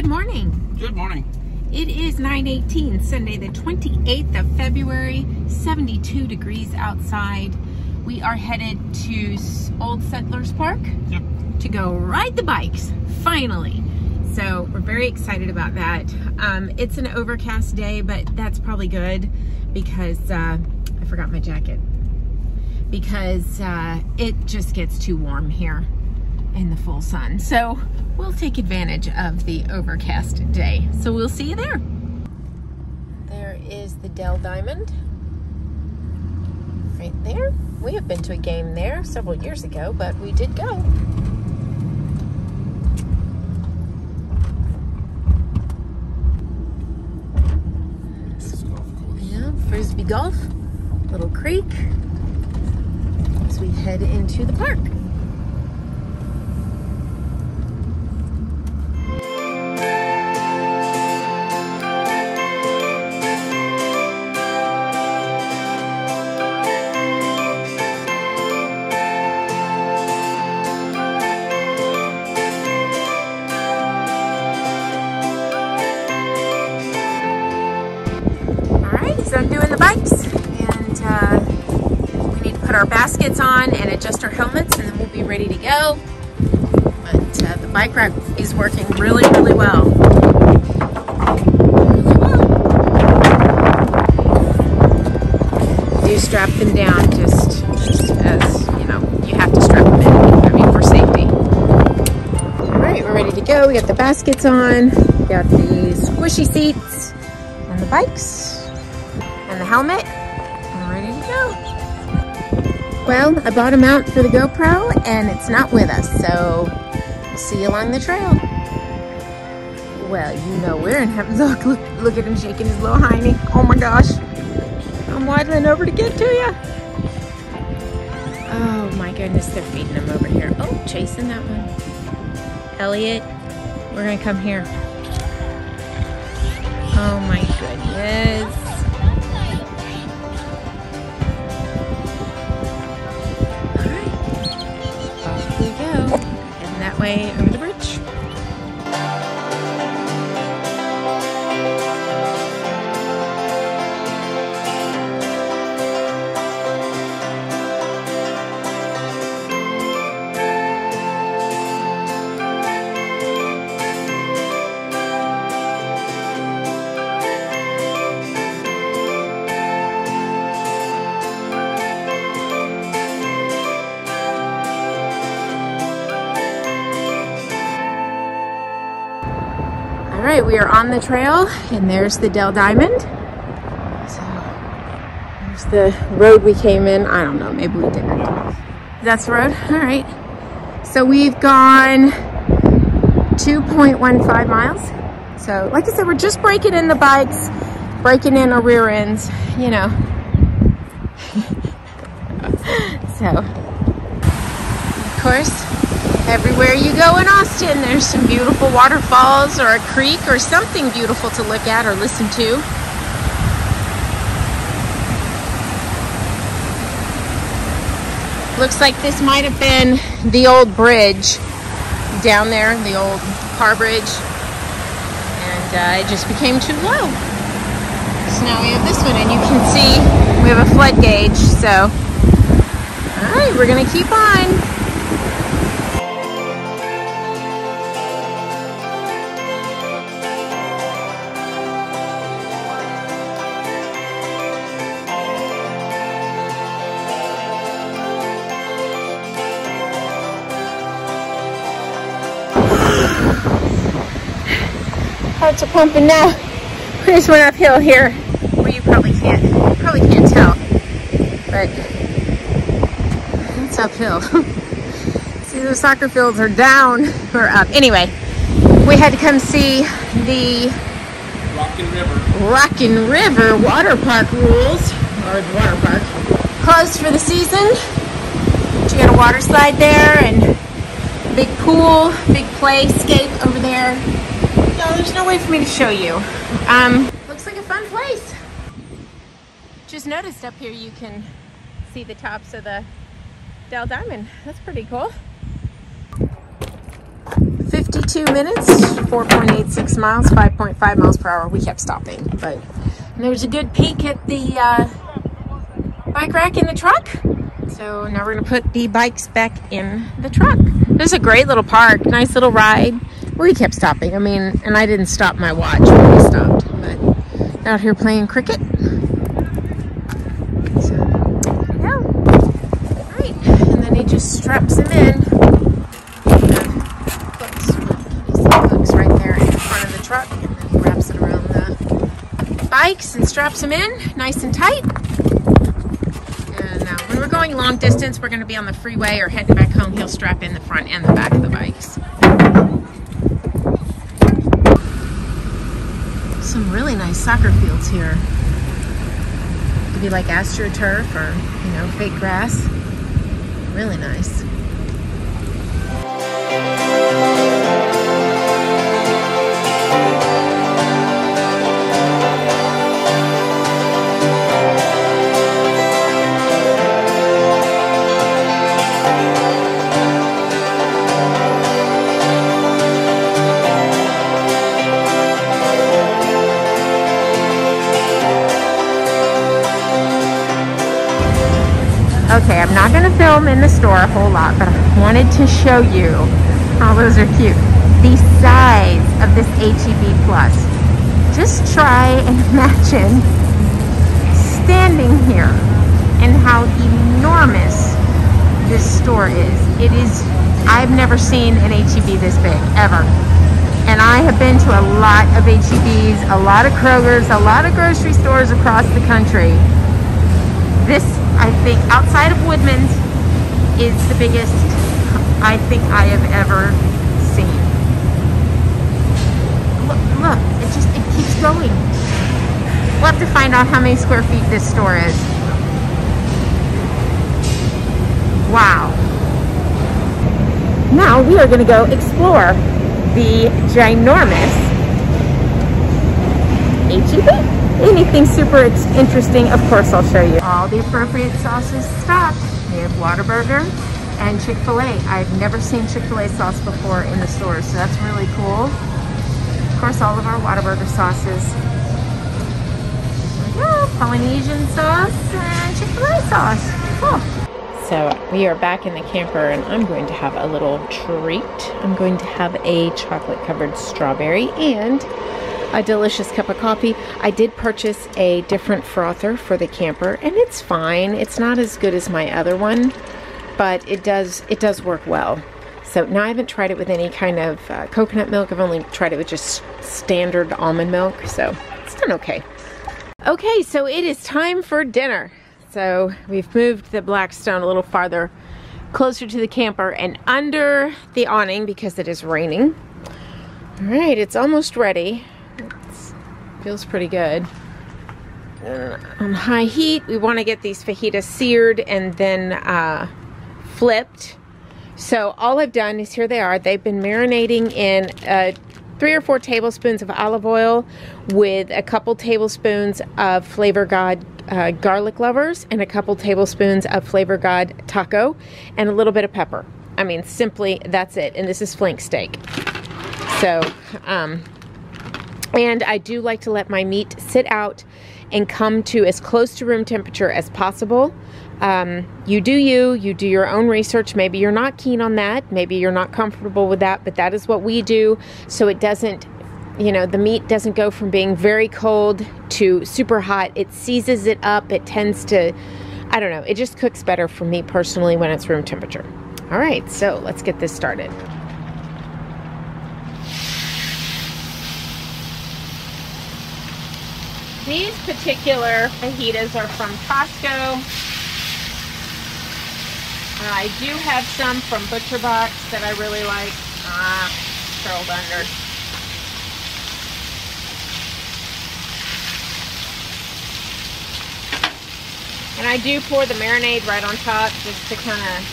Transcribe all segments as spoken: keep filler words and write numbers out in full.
Good morning. Good morning. It is nine eighteen, Sunday the twenty-eighth of February, seventy-two degrees outside. We are headed to Old Settlers Park yep. to go ride the bikes, finally. So we're very excited about that. Um, it's an overcast day, but that's probably good because uh, I forgot my jacket. Because uh, it just gets too warm here in the full sun. So we'll take advantage of the overcast day. So we'll see you there. There is the Dell Diamond. Right there. We have been to a game there several years ago, but we did go. Frisbee golf, of course. Yeah, Frisbee golf, little creek. As we head into the park. Baskets on and adjust our helmets, and then we'll be ready to go. But uh, the bike rack is working really, really well. Really well. Do strap them down, just as you know, you have to strap them in. I mean, for safety. All right, we're ready to go. We got the baskets on, we got the squishy seats, and the bikes, and the helmet. We're ready to go. Well, I bought a mount for the GoPro and it's not with us, so we'll see you along the trail. Well, you know we're in Heaven's Oak. Look, look at him shaking his little hiney. Oh my gosh. I'm waddling over to get to you. Oh my goodness, they're feeding him over here. Oh, chasing that one. Elliot, we're going to come here. Oh my goodness. Way over the bridge. We are on the trail, and there's the Dell Diamond. So, there's the road we came in. I don't know, maybe we didn't. That's the road? All right. So we've gone two point one five miles. So, like I said, we're just breaking in the bikes, breaking in our rear ends, you know. So, of course, everywhere you go in Austin, there's some beautiful waterfalls or a creek or something beautiful to look at or listen to. Looks like this might have been the old bridge down there, the old car bridge, and uh, it just became too low. So now we have this one, and you can see we have a flood gauge, so all right, we're gonna keep on. Hearts are pumping now. We just went uphill here. Well, you probably can't, you probably can't tell, but it's uphill. See, the soccer fields are down or up. Anyway, we had to come see the Rockin' River Rockin' River Water Park rules, or the water park closed for the season. But you got a water slide there and a big pool, big playscape over there. No, there's no way for me to show you. Um, looks like a fun place. Just noticed up here you can see the tops of the Dell Diamond. That's pretty cool. fifty-two minutes, four point eight six miles, five point five miles per hour. We kept stopping, but and there was a good peek at the uh, bike rack in the truck. So now we're gonna put the bikes back in the truck. There's a great little park, nice little ride. We kept stopping. I mean, and I didn't stop my watch when we stopped, but out here playing cricket. So, yeah. All right, and then he just straps him in. Hooks right there in front of the truck, and then he wraps it around the bikes and straps them in nice and tight. And uh, when we're going long distance, we're going to be on the freeway or heading back home, he'll strap in the front and the back of the bikes. Some really nice soccer fields here. It could be like astroturf or, you know, fake grass. Really nice. Okay, I'm not gonna film in the store a whole lot, but I wanted to show you, oh, those are cute, the size of this H E B Plus. Just try and imagine standing here and how enormous this store is. It is, I've never seen an H E B this big, ever. And I have been to a lot of H E Bs, a lot of Kroger's, a lot of grocery stores across the country. This, I think, outside of Woodman's, is the biggest I think I have ever seen. Look, look, it just, it keeps going. We'll have to find out how many square feet this store is. Wow. Now we are gonna go explore the ginormous H E B. Anything super interesting, of course, I'll show you. All the appropriate sauces stopped. We have Whataburger and Chick-fil-A. I've never seen Chick-fil-A sauce before in the store, so that's really cool. Of course, all of our Whataburger sauces. There we go, Polynesian sauce and Chick-fil-A sauce. Cool. So we are back in the camper, and I'm going to have a little treat. I'm going to have a chocolate-covered strawberry and a delicious cup of coffee. I did purchase a different frother for the camper, and it's fine. It's not as good as my other one, but it does it does work well. So now I haven't tried it with any kind of uh, coconut milk. I've only tried it with just standard almond milk, so it's done okay. Okay, so it is time for dinner. So we've moved the Blackstone a little farther, closer to the camper and under the awning because it is raining. All right, it's almost ready. Feels pretty good. Uh, on high heat, we want to get these fajitas seared and then uh, flipped. So all I've done is, here they are. They've been marinating in uh, three or four tablespoons of olive oil with a couple tablespoons of Flavor God uh, garlic lovers and a couple tablespoons of Flavor God taco and a little bit of pepper. I mean, simply, that's it. And this is flank steak. So, um... and I do like to let my meat sit out and come to as close to room temperature as possible. Um, you do you, you do your own research. Maybe you're not keen on that. Maybe you're not comfortable with that, but that is what we do. So it doesn't, you know, the meat doesn't go from being very cold to super hot. It seizes it up. It tends to, I don't know, it just cooks better for me personally when it's room temperature. All right, so let's get this started. These particular fajitas are from Costco. Uh, I do have some from Butcher Box that I really like. Ah, curled under. And I do pour the marinade right on top just to kind of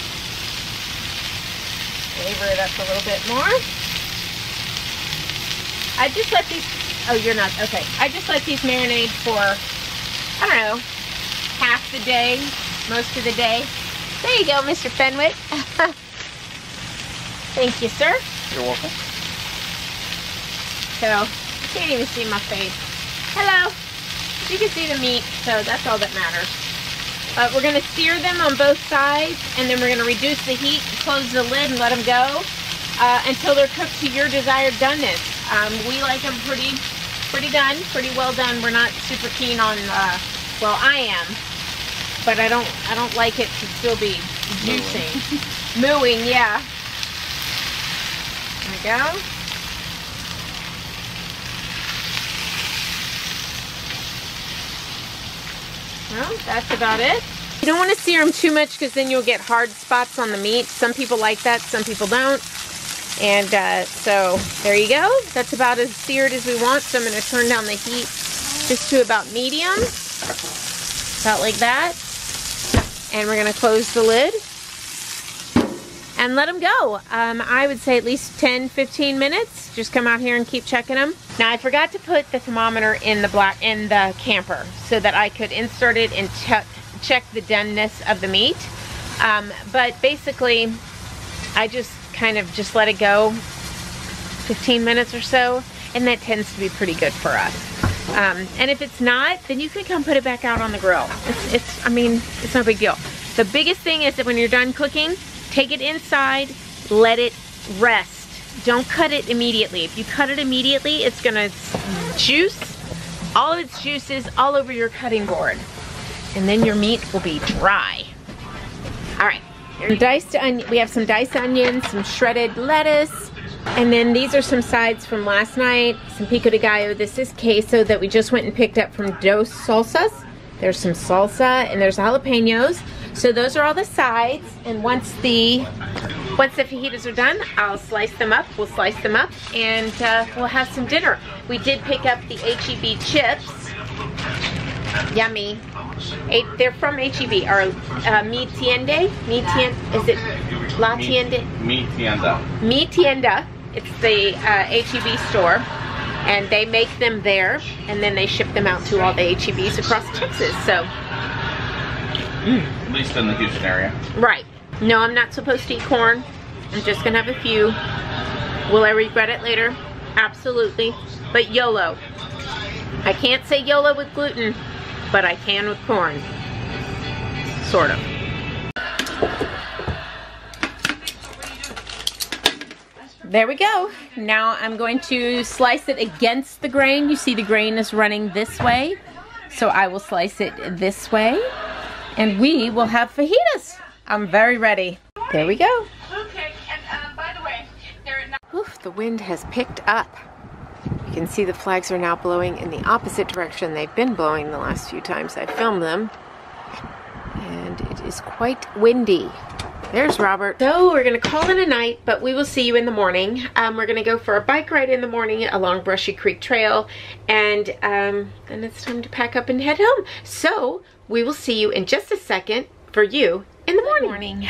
flavor it up a little bit more. I just let these... Oh, you're not, okay. I just let these marinate for, I don't know, half the day, most of the day. There you go, Mister Fenwick. Thank you, sir. You're welcome. So, you can't even see my face. Hello. You can see the meat, so that's all that matters. Uh, we're gonna sear them on both sides, and then we're gonna reduce the heat, close the lid, and let them go uh, until they're cooked to your desired doneness. Um, we like them pretty, pretty done, pretty well done. We're not super keen on, uh, well, I am, but I don't, I don't like it to still be juicing, mooing, yeah. There we go. Well, that's about it. You don't want to sear them too much because then you'll get hard spots on the meat. Some people like that, some people don't. And uh, so there you go. That's about as seared as we want. So I'm going to turn down the heat just to about medium. About like that. And we're going to close the lid. And let them go. Um, I would say at least ten, fifteen minutes. Just come out here and keep checking them. Now I forgot to put the thermometer in the black in the camper so that I could insert it and check check the doneness of the meat. Um, but basically, I just kind of just let it go, fifteen minutes or so, and that tends to be pretty good for us. Um, and if it's not, then you can come put it back out on the grill. It's, it's I mean, it's no big deal. The biggest thing is that when you're done cooking, take it inside, let it rest. Don't cut it immediately. If you cut it immediately, it's gonna juice, all of its juices all over your cutting board. And then your meat will be dry. All right, diced onion. We have some diced onions, some shredded lettuce, and then these are some sides from last night, some pico de gallo. This is queso that we just went and picked up from Dos Salsas. There's some salsa and there's jalapenos. So those are all the sides, and once the once the fajitas are done, I'll slice them up, we'll slice them up, and uh, we'll have some dinner. We did pick up the H E B chips. Yummy. They're from H E B, or uh, Mi Tienda, Mi Tienda, is it La Tienda? Mi Tienda. Mi Tienda, it's the uh, H E B store, and they make them there, and then they ship them out to all the H E Bs across Texas, so. At least in the Houston area. Right. No, I'm not supposed to eat corn. I'm just going to have a few. Will I regret it later? Absolutely. But YOLO. I can't say YOLO with gluten, but I can with corn. Sort of. There we go. Now I'm going to slice it against the grain. You see the grain is running this way. So I will slice it this way. And we will have fajitas. I'm very ready. There we go. Okay, and uh, by the way, they're not. Oof, the wind has picked up. You can see the flags are now blowing in the opposite direction they've been blowing the last few times I filmed them. And it is quite windy. There's Robert. So we're gonna call it a night, but we will see you in the morning. Um, we're gonna go for a bike ride in the morning along Brushy Creek Trail, and um, then it's time to pack up and head home. So we will see you in just a second for you in the morning. morning.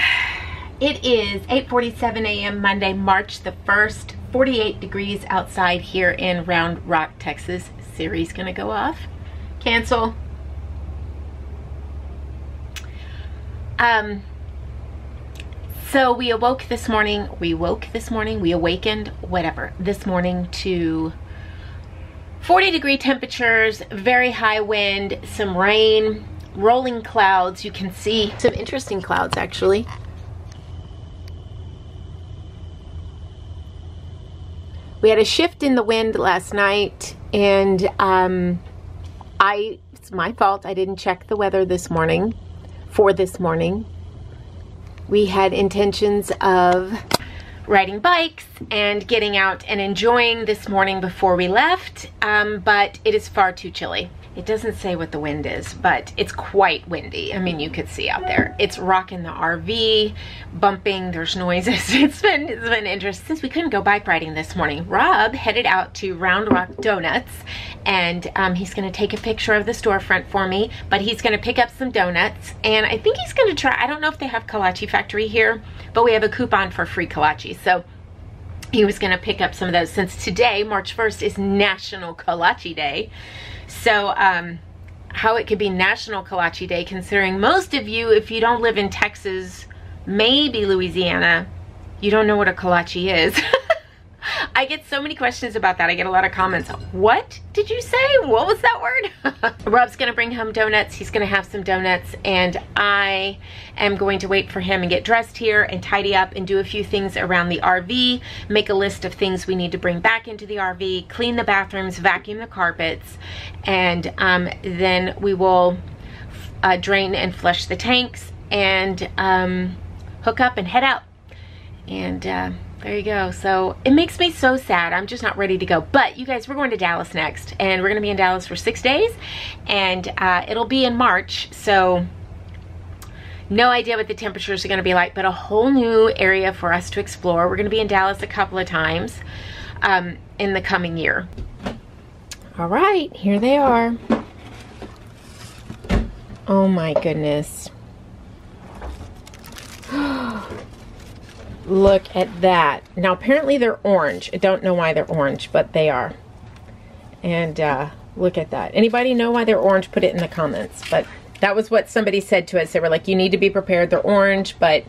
It is eight forty-seven a m Monday, March the first, forty-eight degrees outside here in Round Rock, Texas. Siri's gonna go off. Cancel. Um. So we awoke this morning, we woke this morning, we awakened, whatever, this morning to forty degree temperatures, very high wind, some rain, rolling clouds. You can see some interesting clouds actually. We had a shift in the wind last night, and um, I, it's my fault, I didn't check the weather this morning, for this morning. We had intentions of riding bikes and getting out and enjoying this morning before we left, um, but it is far too chilly. It doesn't say what the wind is, but it's quite windy. I mean, you could see out there. It's rocking the R V, bumping, there's noises. It's been, it's been interesting. Since we couldn't go bike riding this morning, Rob headed out to Round Rock Donuts, and um, he's gonna take a picture of the storefront for me, but he's gonna pick up some donuts, and I think he's gonna try, I don't know if they have Kolache Factory here, but we have a coupon for free kolache, so he was gonna pick up some of those since today, March first, is National Kolache Day. So um, how it could be National Kolache Day, considering most of you, if you don't live in Texas, maybe Louisiana, you don't know what a kolache is. I get so many questions about that. I get a lot of comments. What did you say? What was that word? Rob's gonna bring home donuts. He's gonna have some donuts, and I am going to wait for him and get dressed here and tidy up and do a few things around the R V, make a list of things we need to bring back into the R V, clean the bathrooms, vacuum the carpets, and um, then we will uh, drain and flush the tanks and um, hook up and head out. And uh, there you go. So it makes me so sad. I'm just not ready to go. But you guys, we're going to Dallas next, and we're going to be in Dallas for six days, and uh, it'll be in March. So no idea what the temperatures are going to be like, but a whole new area for us to explore. We're going to be in Dallas a couple of times um, in the coming year. All right, here they are. Oh my goodness. Look at that. Now apparently they're orange. I don't know why they're orange, but they are. And uh, look at that. Anybody know why they're orange? Put it in the comments. But that was what somebody said to us. They were like, you need to be prepared. They're orange, but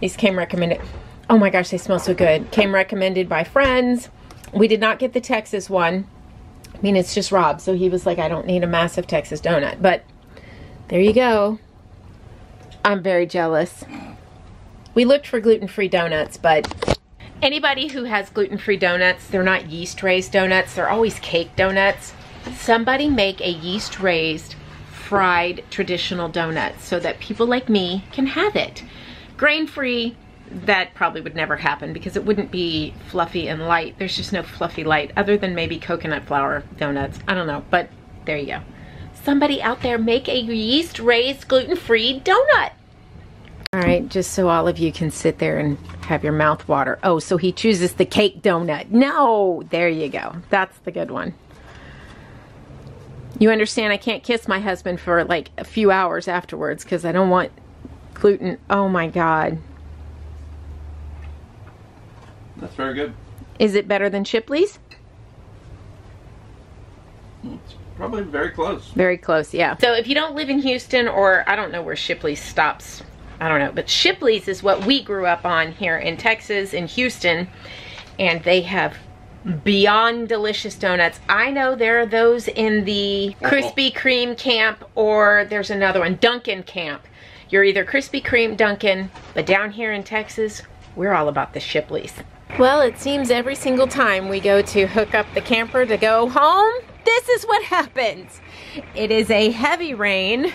these came recommended. Oh my gosh, they smell so good. Came recommended by friends. We did not get the Texas one. I mean, it's just Rob. So he was like, I don't need a massive Texas donut. But there you go. I'm very jealous. We looked for gluten-free donuts, but anybody who has gluten-free donuts, they're not yeast-raised donuts. They're always cake donuts. Somebody make a yeast-raised fried traditional donut so that people like me can have it. Grain-free, that probably would never happen because it wouldn't be fluffy and light. There's just no fluffy light other than maybe coconut flour donuts. I don't know, but there you go. Somebody out there make a yeast-raised gluten-free donut. All right, just so all of you can sit there and have your mouth water. Oh, so he chooses the cake donut. No, there you go. That's the good one. You understand I can't kiss my husband for like a few hours afterwards because I don't want gluten. Oh my God. That's very good. Is it better than Shipley's? It's probably very close. Very close, yeah. So if you don't live in Houston, or I don't know where Shipley's stops, I don't know, but Shipley's is what we grew up on here in Texas, in Houston, and they have beyond delicious donuts. I know there are those in the Krispy Kreme camp, or there's another one, Dunkin' camp. You're either Krispy Kreme, Dunkin', but down here in Texas, we're all about the Shipley's. Well, it seems every single time we go to hook up the camper to go home, this is what happens. It is a heavy rain,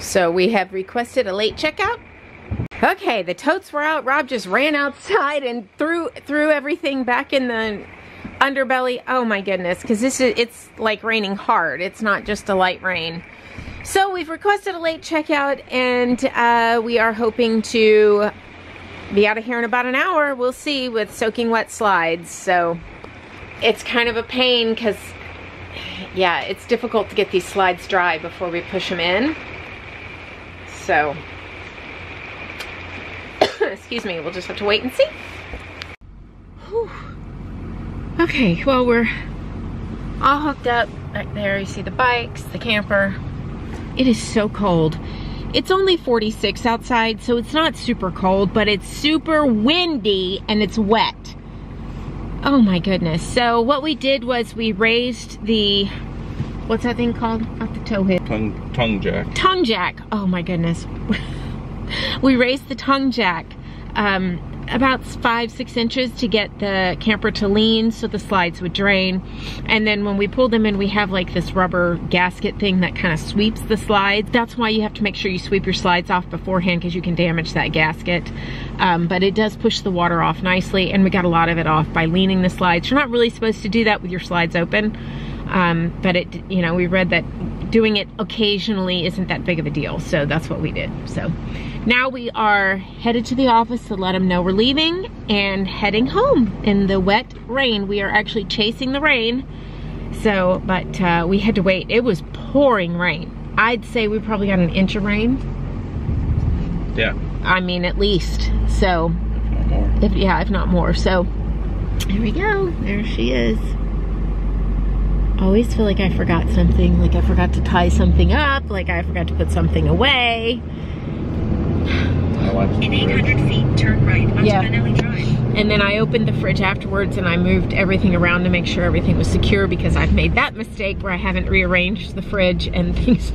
so we have requested a late checkout. Okay, the totes were out. Rob just ran outside and threw threw everything back in the underbelly. Oh my goodness, because this is it's like raining hard. It's not just a light rain. So we've requested a late checkout, and uh, we are hoping to be out of here in about an hour. We'll see with soaking wet slides. So it's kind of a pain because, yeah, it's difficult to get these slides dry before we push them in. So... excuse me, we'll just have to wait and see. Whew. Okay, well, we're all hooked up. Right there, you see the bikes, the camper. It is so cold. It's only forty-six outside, so it's not super cold, but it's super windy and it's wet. Oh my goodness. So what we did was we raised the, what's that thing called? Not the tow hitch. Tongue, tongue jack. Tongue jack. Oh my goodness. We raised the tongue jack um, about five, six inches to get the camper to lean so the slides would drain. And then when we pull them in, we have like this rubber gasket thing that kind of sweeps the slides. That's why you have to make sure you sweep your slides off beforehand, because you can damage that gasket. Um, but it does push the water off nicely, and we got a lot of it off by leaning the slides. You're not really supposed to do that with your slides open, um, but it, you know, we read that doing it occasionally isn't that big of a deal, so that's what we did. So now we are headed to the office to let them know we're leaving and heading home in the wet rain. We are actually chasing the rain, so but uh, we had to wait. It was pouring rain. I'd say we probably got an inch of rain. Yeah. I mean, at least. So if not more. If, yeah, if not more. So here we go. There she is. I always feel like I forgot something, like I forgot to tie something up, like I forgot to put something away. In eight hundred feet, turn right onto Benelli Drive. And then I opened the fridge afterwards and I moved everything around to make sure everything was secure, because I've made that mistake where I haven't rearranged the fridge and things.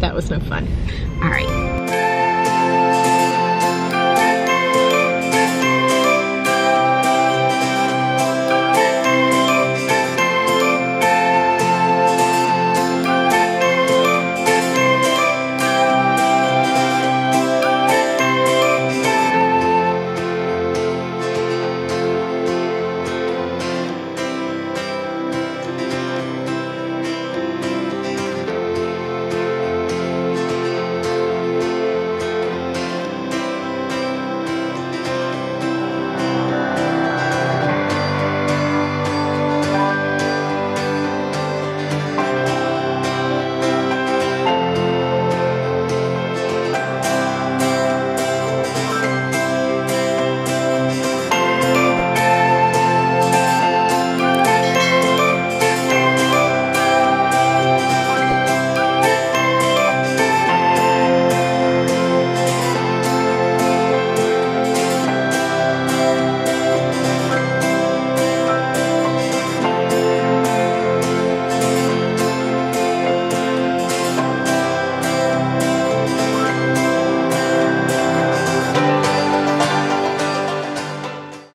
That was no fun. All right.